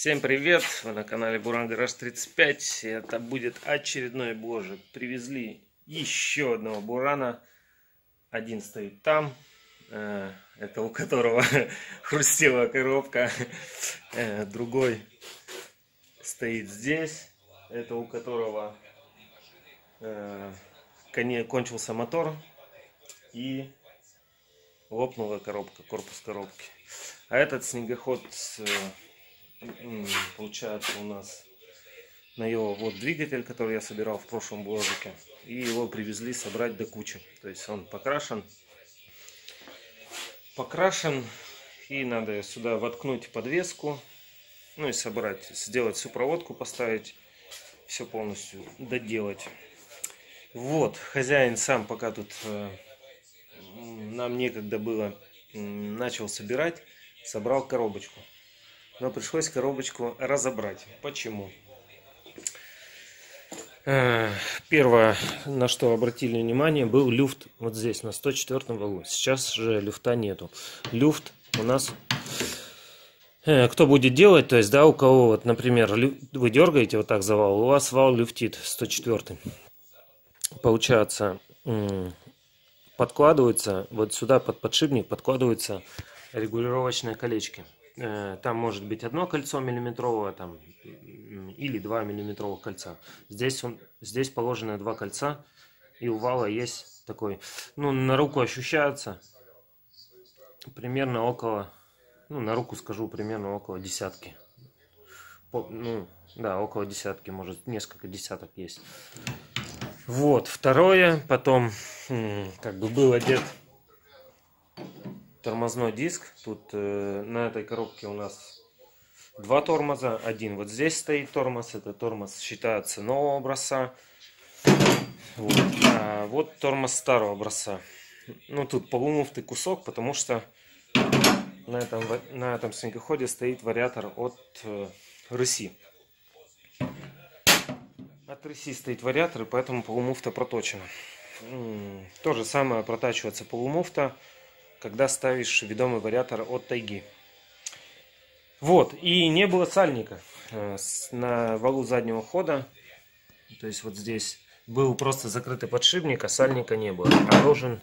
Всем привет! Вы на канале Буран Гараж 35. Это будет очередной боже. Привезли еще одного Бурана. Один стоит там. Это у которого хрустела коробка. Другой стоит здесь. Это у которого кончился мотор и лопнула коробка, корпус коробки. А этот снегоход, получается, у нас на его вот двигатель, который я собирал в прошлом бложике, и его привезли собрать до кучи. То есть он покрашен, и надо сюда воткнуть подвеску, ну и собрать, сделать всю проводку, поставить, все полностью доделать. Вот, хозяин сам пока тут нам некогда было, начал собирать, собрал коробочку. Но пришлось коробочку разобрать. Почему? Первое, на что обратили внимание, был люфт вот здесь, на 104 валу. Сейчас же люфта нету. Люфт у нас... Кто будет делать, то есть, да, у кого, вот, например, вы дергаете вот так за вал, у вас вал люфтит 104. Получается, подкладывается, вот сюда под подшипник подкладываются регулировочные колечки. Там может быть одно кольцо миллиметровое там, или два миллиметровых кольца. Здесь положено два кольца, и у вала есть такой, ну, на руку ощущается примерно около, ну, на руку скажу, примерно около десятки. Ну, да, около десятки, может, несколько десяток есть. Вот, второе, потом как бы был одет тормозной диск. Тут на этой коробке у нас два тормоза. Один вот здесь стоит тормоз. Это тормоз считается нового образца. Вот, а вот тормоз старого образца. Ну, тут полумуфтый кусок, потому что на этом снегоходе стоит вариатор от Рыси. От Рыси стоит вариатор, и поэтому полумуфта проточена. То же самое протачивается полумуфта, когда ставишь ведомый вариатор от Тайги. Вот, и не было сальника на валу заднего хода. То есть вот здесь был просто закрытый подшипник, а сальника не было. А должен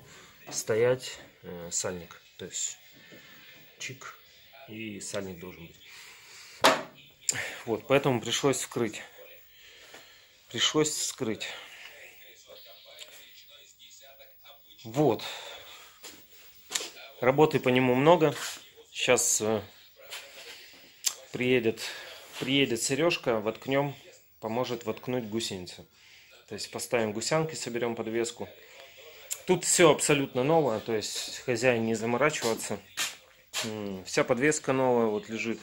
стоять сальник. То есть чик, и сальник должен быть. Вот, поэтому пришлось вскрыть. Вот. Работы по нему много. Сейчас приедет Сережка, воткнем, поможет воткнуть гусеницы. То есть поставим гусянки, соберем подвеску. Тут все абсолютно новое, то есть хозяин не заморачиваться. Вся подвеска новая вот лежит.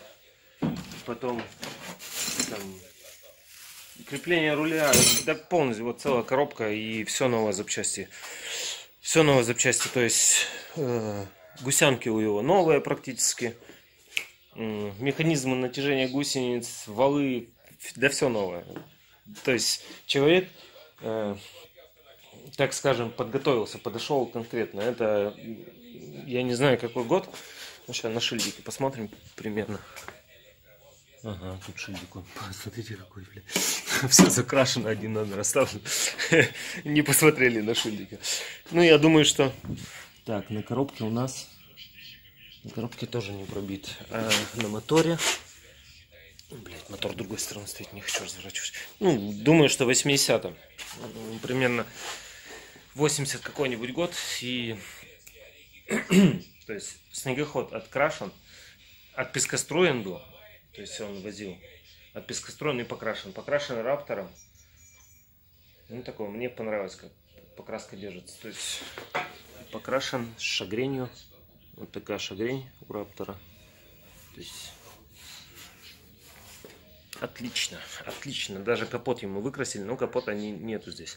Потом там, крепление руля, да, полностью вот целая коробка и все новые запчасти. Все новые запчасти, то есть гусянки у него новые практически, механизмы натяжения гусениц, валы, да, все новое. То есть человек, так скажем, подготовился, подошел конкретно. Это я не знаю какой год. Ну, сейчас на шильдике посмотрим примерно. Ага, тут шильдик, посмотрите какой, блядь. Все закрашено, один номер оставлен. Не посмотрели на шильдики. Ну, я думаю, что... Так, на коробке у нас... На коробке тоже не пробит. А на моторе... Блядь, мотор другой стороны стоит, не хочу разворачивать. Ну, думаю, что 80-м. Примерно 80 какой-нибудь год. И... То есть, снегоход открашен, отпескостроен был. То есть он возил от пескостроенный, покрашен раптором. Ну, такого мне понравилось, как покраска держится. То есть покрашен с шагренью. Вот такая шагрень у раптора. То есть отлично, отлично. Даже капот ему выкрасили, но капота нету здесь.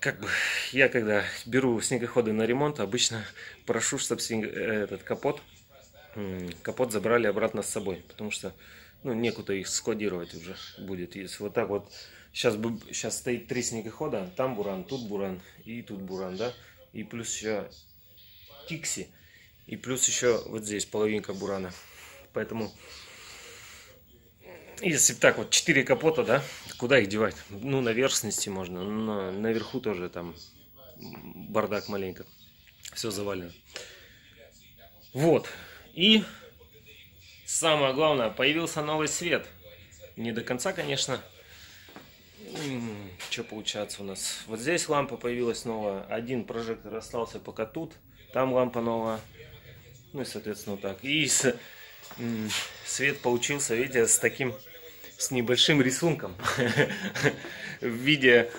Как бы я, когда беру снегоходы на ремонт, обычно прошу, чтобы этот капот забрали обратно с собой, потому что, ну, некуда их складировать уже будет. Если вот так вот, сейчас стоит три снегохода, там Буран, тут Буран и тут Буран, да, и плюс еще Тикси, и плюс еще вот здесь половинка Бурана, поэтому Если так вот 4 капота, да, куда их девать? Ну, на верхности можно, но наверху тоже там бардак маленько. Все завалено. Вот. И самое главное, появился новый свет. Не до конца, конечно. Что получается у нас? Вот здесь лампа появилась новая. Один прожектор остался пока тут. Там лампа новая. Ну и, соответственно, вот так. И свет получился, видите, с таким, с небольшим рисунком. В виде,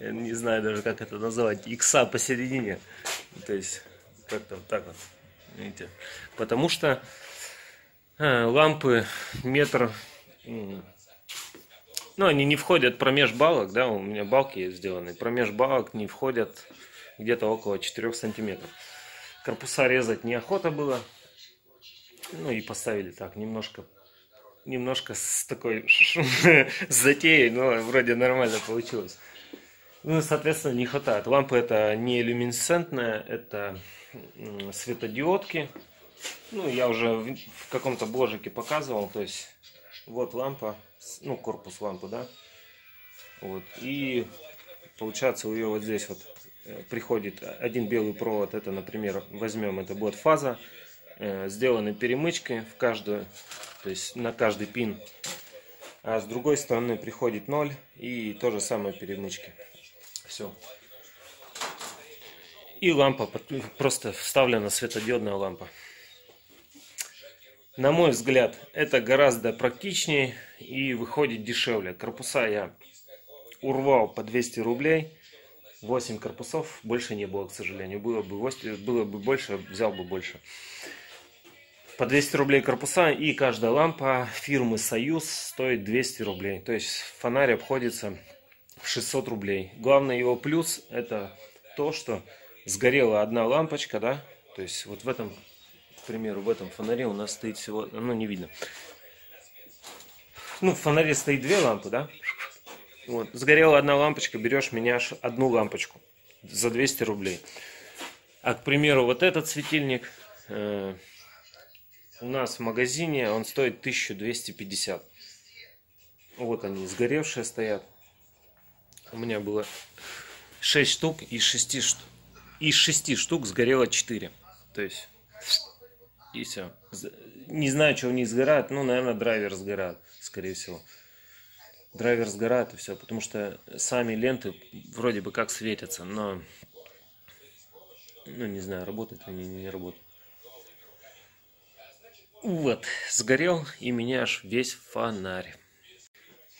не знаю даже, как это назвать, икса посередине. То есть, как-то вот так вот. Видите? Потому что лампы метр... Ну, они не входят промеж балок, да, у меня балки есть сделаны. Промеж балок не входят где-то около 4 сантиметров. Корпуса резать неохота было. Ну и поставили так, немножко с такой затеей, но вроде нормально получилось. Ну, соответственно, не хватает. Лампы это не люминесцентная, это светодиодки. Ну, я уже в каком-то бложике показывал, то есть вот лампа, ну, корпус лампы, да. Вот, и получается у ее вот здесь вот приходит один белый провод, это, например, возьмем, это будет фаза. Сделаны перемычки в каждую, то есть на каждый пин, а с другой стороны приходит 0 и то же самое перемычки. Все. И лампа, просто вставлена светодиодная лампа. На мой взгляд, это гораздо практичнее и выходит дешевле. Корпуса я урвал по 200 рублей. 8 корпусов больше не было, к сожалению. Было бы больше, взял бы больше. По 200 рублей корпуса, и каждая лампа фирмы Союз стоит 200 рублей. То есть фонарь обходится в 600 рублей. Главный его плюс это то, что сгорела одна лампочка, да. То есть вот в этом, к примеру, в этом фонаре у нас стоит всего, ну не видно. Ну в фонаре стоит 2 лампы, да. Вот. Сгорела одна лампочка, берешь, меняешь одну лампочку за 200 рублей. А, к примеру, вот этот светильник у нас в магазине, он стоит 1250. Вот они, сгоревшие стоят. У меня было 6 штук, из 6 штук сгорело 4. То есть, и все. Не знаю, что у них сгорает, ну, наверное, драйвер сгорает, скорее всего. Драйвер сгорает и все, потому что сами ленты вроде бы как светятся, но, ну, не знаю, работают они, не работают. Вот, сгорел и меняешь весь фонарь.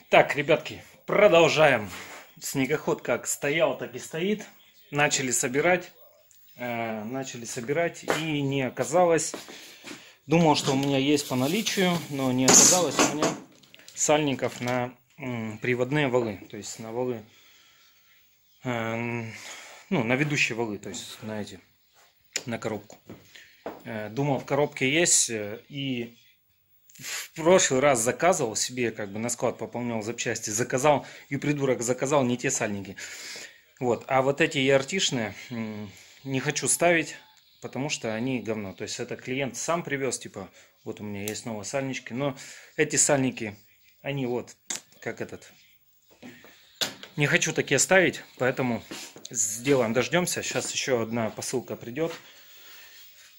Так, ребятки, продолжаем. Снегоход как стоял, так и стоит. Начали собирать и не оказалось. Думал, что у меня есть по наличию, но не оказалось у меня сальников на приводные валы, то есть на валы, ну, на ведущие валы, то есть на эти, на коробку. Думал, в коробке есть, и в прошлый раз заказывал себе, как бы на склад пополнял запчасти, заказал, и придурок заказал не те сальники. Вот, а вот эти ERT-шные не хочу ставить, потому что они говно, то есть это клиент сам привез, типа, вот у меня есть новые сальнички, но эти сальники, они вот, как этот. Не хочу такие ставить, поэтому сделаем, дождемся. Сейчас еще одна посылка придет.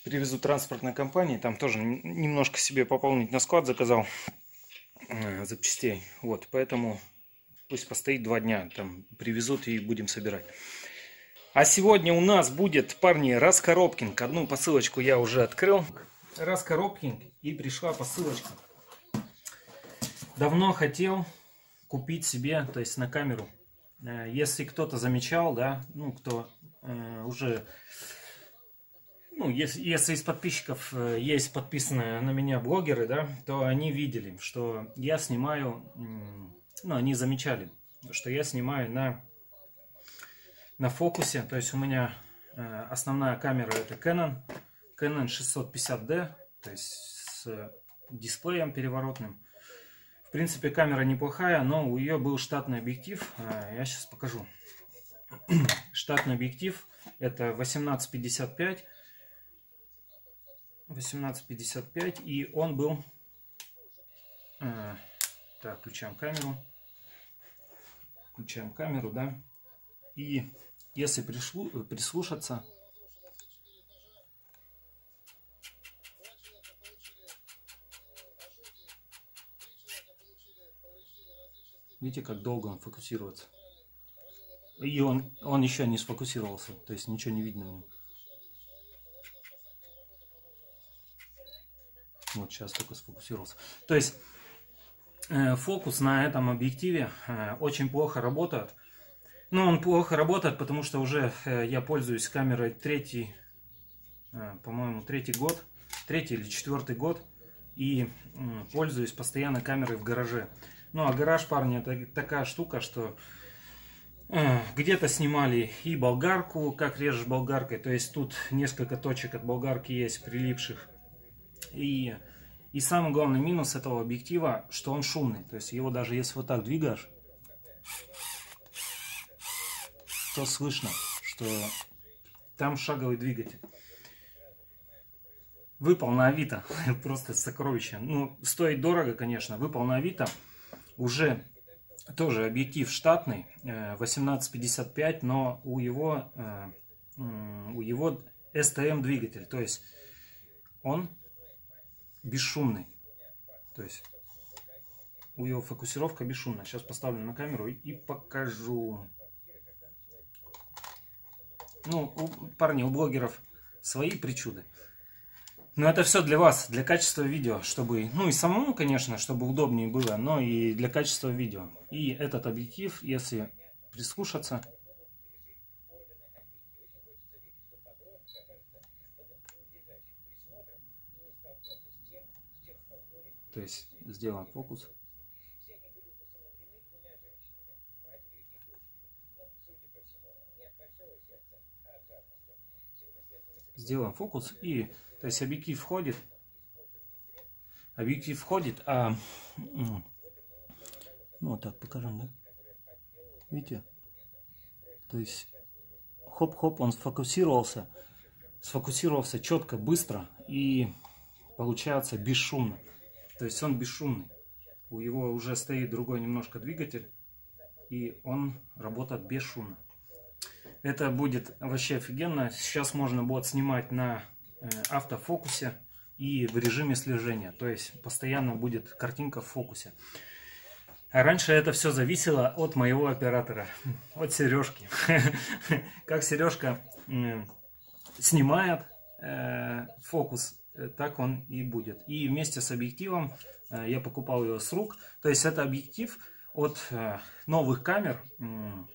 Привезу транспортной компании. Там тоже немножко себе пополнить на склад заказал запчастей. Вот, поэтому пусть постоит 2 дня. Там привезут и будем собирать. А сегодня у нас будет, парни, раскоробкинг. Одну посылочку я уже открыл. Раскоробкинг, и пришла посылочка. Давно хотел купить себе, то есть на камеру. Если кто-то замечал, да, ну кто уже, ну если из подписчиков есть подписанные на меня блогеры, да, то они видели, что я снимаю, ну они замечали, что я снимаю на фокусе, то есть у меня основная камера это Canon 650D, то есть с дисплеем переворотным. В принципе, камера неплохая, но у нее был штатный объектив. Я сейчас покажу. Штатный объектив это 18-55, и он был Так, включаем камеру, да, и если прислушаться, видите, как долго он фокусируется, и он еще не сфокусировался, то есть ничего не видно. Вот сейчас только сфокусировался. То есть фокус на этом объективе очень плохо работает. Но он плохо работает, потому что уже я пользуюсь камерой третий или четвертый год. И пользуюсь постоянно камерой в гараже. Ну а гараж, парни, это такая штука, что где-то снимали и болгарку, как режешь болгаркой. То есть тут несколько точек от болгарки есть прилипших. И самый главный минус этого объектива, что он шумный. То есть его даже если вот так двигаешь, то слышно, что там шаговый двигатель. Выпал на Авито. Просто сокровище. Ну, стоит дорого, конечно. Выпал на Авито. Уже тоже объектив штатный. 18-55, но у его STM двигатель. То есть он бесшумный, то есть у его фокусировка бесшумная. Сейчас поставлю на камеру и покажу. Ну, парни, у блогеров свои причуды, но это все для вас, для качества видео, чтобы, ну и самому, конечно, чтобы удобнее было, но и для качества видео. И этот объектив, если прислушаться, то есть сделаем фокус. Сделаем фокус, и то есть объектив входит, а ну вот так покажем, да? Видите? То есть хоп-хоп, он сфокусировался четко, быстро и получается бесшумно. То есть он бесшумный. У него уже стоит другой немножко двигатель. И он работает бесшумно. Это будет вообще офигенно. Сейчас можно будет снимать на автофокусе и в режиме слежения. То есть постоянно будет картинка в фокусе. А раньше это все зависело от моего оператора. От Сережки. Как Сережка снимает фокус, так он и будет. И вместе с объективом я покупал его с рук. То есть это объектив от новых камер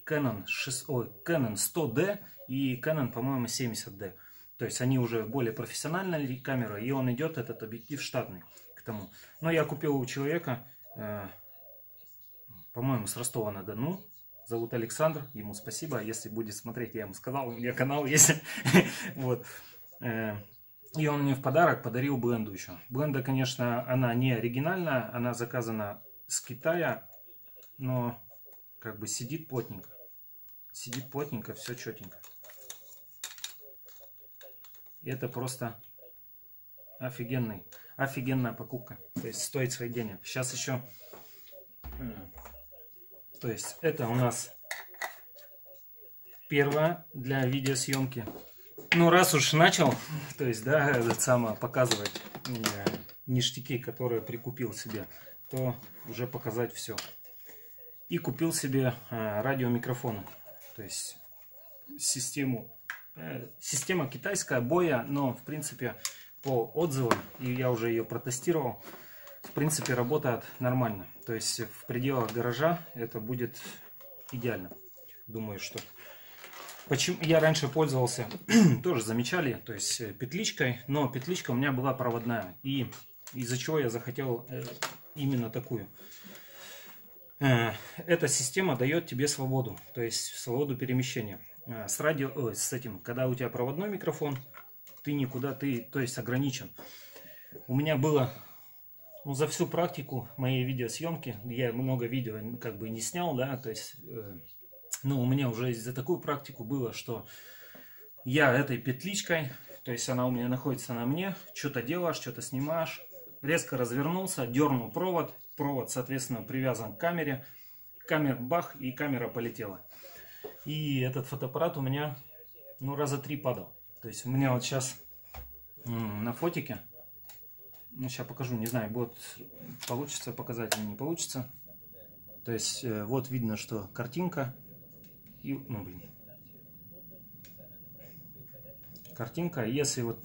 Canon 100D и Canon, по-моему, 70D. То есть они уже более профессиональные камеры, и он идет, этот объектив, штатный к тому. Но я купил у человека, по-моему, с Ростова-на-Дону. Зовут Александр, ему спасибо. Если будет смотреть, я ему сказал, у меня канал есть. Вот. И он мне в подарок подарил бленду еще. Бленда, конечно, она не оригинальная, она заказана с Китая, но как бы сидит плотненько. Сидит плотненько, все четенько. И это просто офигенная покупка. То есть стоит своих денег. Сейчас еще... То есть это у нас первая для видеосъемки. Ну, раз уж начал, то есть, да, показывать ништяки, которые прикупил себе, то уже показать все. И купил себе радиомикрофоны. То есть, система китайская, Боя, но, в принципе, по отзывам, и я уже ее протестировал, в принципе, работает нормально. То есть, в пределах гаража это будет идеально. Думаю, что... Почему я раньше пользовался, тоже замечали, то есть петличкой, но петличка у меня была проводная. И из-за чего я захотел именно такую. Эта система дает тебе свободу, то есть свободу перемещения. Когда у тебя проводной микрофон, ты никуда, то есть ограничен. У меня было, ну, за всю практику моей видеосъемки, я много видео как бы не снял, да, то есть... Но у меня уже за такую практику было, что я этой петличкой, то есть она у меня находится на мне, что-то делаешь, что-то снимаешь, резко развернулся, дернул провод, провод, соответственно, привязан к камере. Камера бах, и камера полетела. И этот фотоаппарат у меня, ну, раза три падал. То есть у меня вот сейчас на фотике, ну, сейчас покажу, не знаю, будет, получится показать или не получится. То есть вот видно, что картинка. И, ну, блин. Картинка, если вот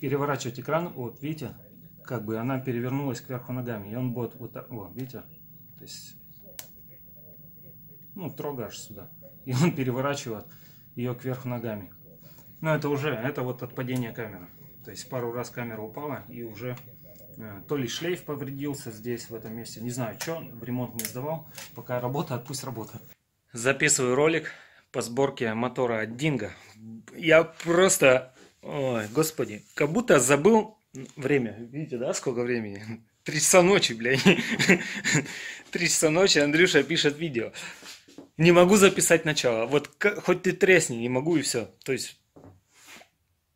переворачивать экран, вот видите, как бы она перевернулась кверху ногами. И он будет вот так, вот, видите, то есть, ну, трогаешь сюда. И он переворачивает ее кверху ногами. Но это уже, это вот от падения камеры. То есть пару раз камера упала, и уже то ли шлейф повредился здесь, в этом месте. Не знаю, что, в ремонт не сдавал. Пока работает, пусть работает. Записываю ролик по сборке мотора от Динго. Я просто, ой, господи, как будто забыл время. Видите, да, сколько времени? 3 часа ночи, блядь. 3 часа ночи, Андрюша пишет видео. Не могу записать начало. Вот хоть ты тресни, не могу, и все. То есть,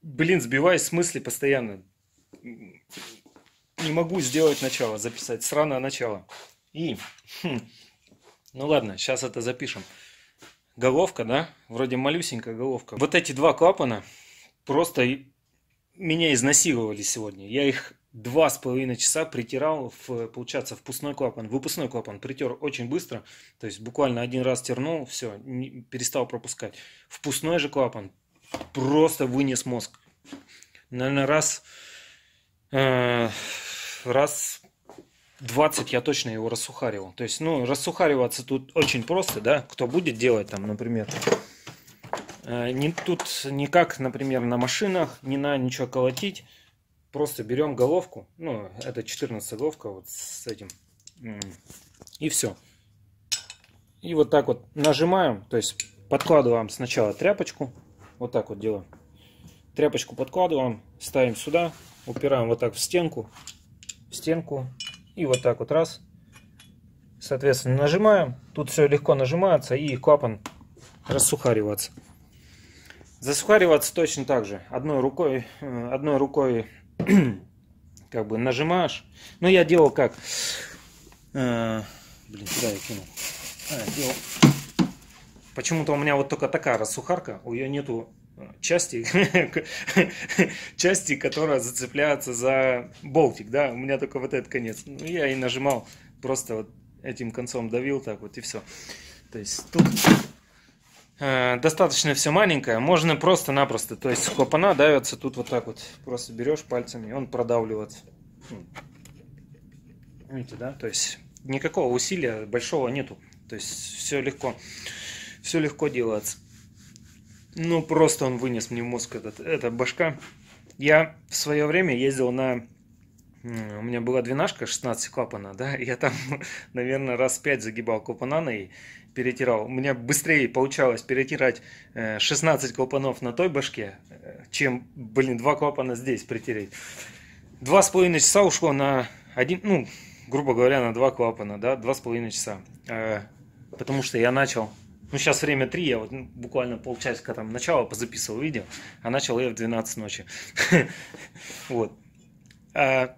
блин, сбиваюсь с мысли постоянно. Не могу сделать начало, записать. Сраное начало. И, ну ладно, сейчас это запишем. Головка, да? Вроде малюсенькая головка. Вот эти два клапана просто меня изнасиловали сегодня. Я их 2,5 часа притирал, получается, впускной клапан. Выпускной клапан притер очень быстро. То есть буквально один раз тернул, все, перестал пропускать. Впускной же клапан просто вынес мозг. Наверное, раз 20 я точно его рассухаривал. То есть, ну, рассухариваться тут очень просто, да? Кто будет делать там, например, тут никак, например, на машинах, не на ничего колотить. Просто берем головку, ну, это 14 головка вот с этим, и все. И вот так вот нажимаем, то есть подкладываем сначала тряпочку, вот так вот делаем. Тряпочку подкладываем, ставим сюда, упираем вот так в стенку, и вот так вот раз. Соответственно, нажимаем, тут все легко нажимается, и клапан рассухаривается. Засухариваться точно так же. Одной рукой как бы нажимаешь. Но я делал как? Блин, куда я кинул? Делал. Почему-то у меня вот только такая рассухарка. У нее нету части, которая зацепляется за болтик. Да, у меня только вот этот конец. Ну, я и нажимал, просто вот этим концом давил так вот, и все. То есть тут достаточно все маленькое, можно просто-напросто, то есть клапана давятся тут вот так вот, просто берешь пальцами, он продавливает, видите, да, то есть никакого усилия большого нету, то есть все легко делается. Ну просто он вынес мне в мозг эта башка. Я в свое время ездил на, у меня была 12-ка, 16 клапана, да, я там, наверное, раз 5 загибал клапана на ней, перетирал. У меня быстрее получалось перетирать 16 клапанов на той башке, чем, блин, 2 клапана здесь притереть. 2,5 часа ушло на один, ну, грубо говоря, на 2 клапана, да, 2,5 часа. Потому что я начал, ну, сейчас время 3, я вот буквально полчасика там начало позаписывал видео, а начал я в 12 ночи. Вот. С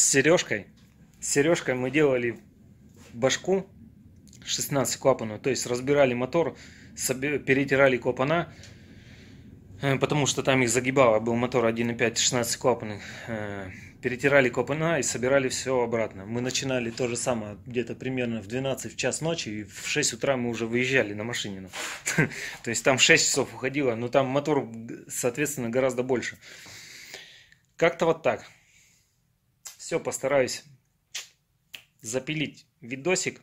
Сережкой мы делали башку 16 клапанов, то есть разбирали мотор, перетирали клапана, потому что там их загибало, был мотор 1.5, 16 клапанов, перетирали клапана и собирали все обратно. Мы начинали то же самое где-то примерно в 12, в час ночи, и в 6 утра мы уже выезжали на машине. То есть там 6 часов уходило, но там мотор, соответственно, гораздо больше. Как-то вот так. Все, постараюсь запилить видосик.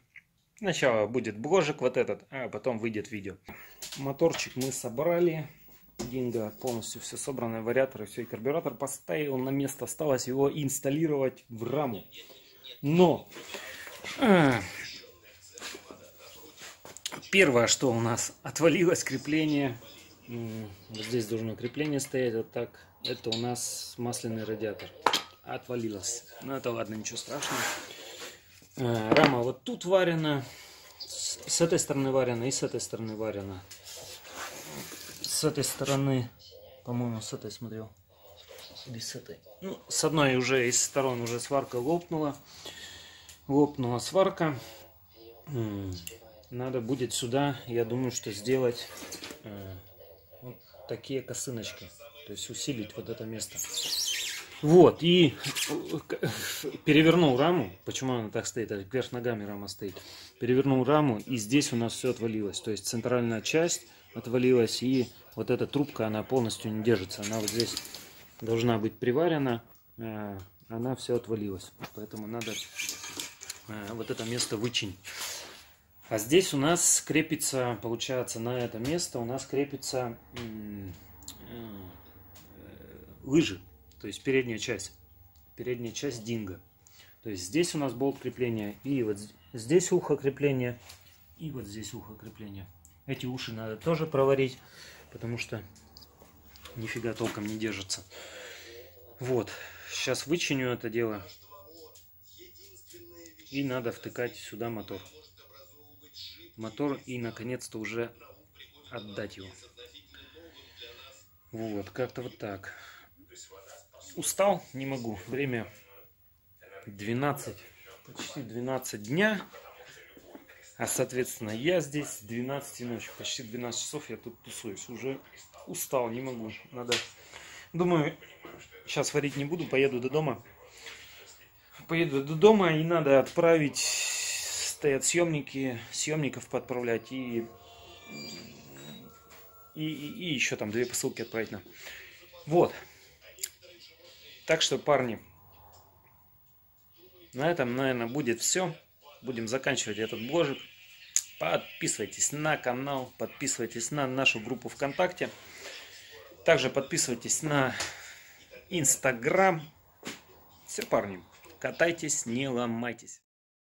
Сначала будет бложик вот этот, а потом выйдет видео. Моторчик мы собрали. Динго полностью все собрано, вариаторы, все, и карбюратор поставил на место. Осталось его инсталлировать в раму. Но первое, что у нас отвалилось, крепление. Здесь должно крепление стоять вот так. Это у нас масляный радиатор. Отвалилось. Ну это ладно, ничего страшного. Рама вот тут варена, с этой стороны варена и с этой стороны варена. С этой стороны, по-моему, с этой смотрел. без с этой. Ну, с одной уже из сторон уже сварка лопнула. Лопнула сварка. Надо будет сюда, я думаю, что сделать вот такие косыночки. То есть усилить вот это место. Вот, и перевернул раму. Почему она так стоит? Вверх ногами рама стоит. Перевернул раму, и здесь у нас все отвалилось. То есть центральная часть отвалилась, и вот эта трубка, она полностью не держится. Она вот здесь должна быть приварена. Она все отвалилась. Поэтому надо вот это место вычинить. А здесь у нас крепится, получается, на это место у нас крепится лыжи. То есть передняя часть Динго. То есть здесь у нас болт крепления, и вот здесь ухо крепления, и вот здесь ухо крепления. Эти уши надо тоже проварить, потому что нифига толком не держится. Вот, сейчас вычиню это дело, и надо втыкать сюда мотор. Мотор, и наконец-то уже отдать его. Вот, как-то вот так. Устал, не могу. Время 12, почти 12 дня. А, соответственно, я здесь с 12 ночи, почти 12 часов я тут тусуюсь. Уже устал, не могу. Надо. Думаю, сейчас варить не буду, поеду до дома. Поеду до дома, и надо отправить, стоят съемники, съемников подправлять. И еще там 2 посылки отправить нам. Вот. Так что, парни, на этом, наверное, будет все. Будем заканчивать этот бложик. Подписывайтесь на канал, подписывайтесь на нашу группу ВКонтакте. Также подписывайтесь на Инстаграм. Все, парни, катайтесь, не ломайтесь.